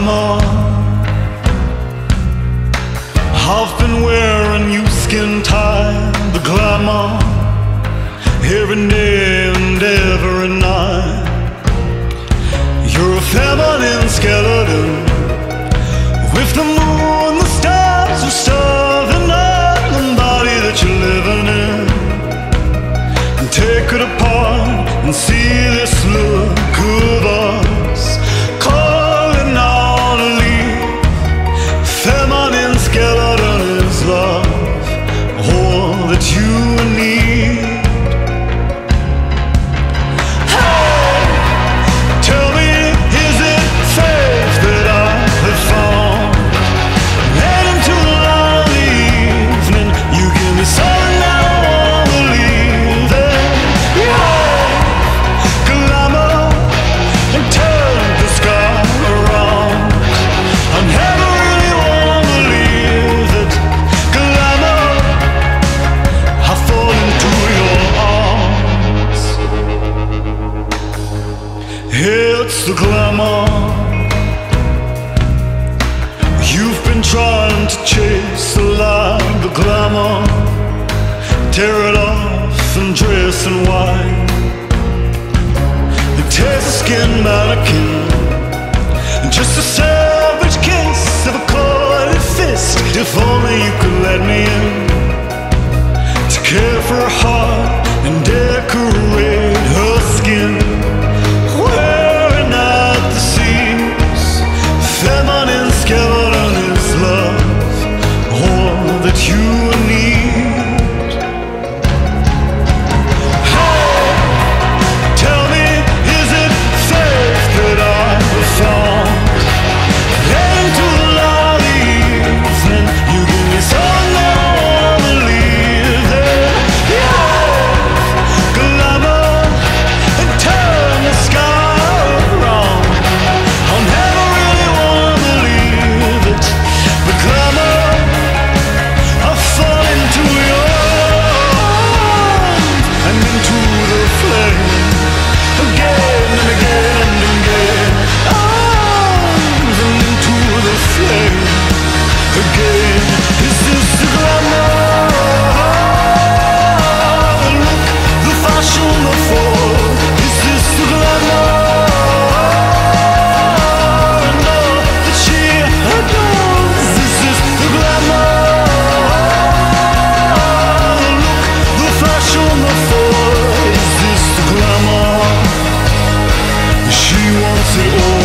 summer. I've been wearing you skin tight, the glamour, every day and every night. You're a feminine skeleton with the moon, the stars, the starving up the body that you're living in. And take it apart and see this look of us calling out to leave. Feminine skeleton is love, all that you need. It's the glamour you've been trying to chase, the light, the glamour. Tear it off and dress in white. It tears the skin mannequin, just a savage kiss of a coiled fist. If only you could let me in to care for her heart and decorate her skin. She wants it all.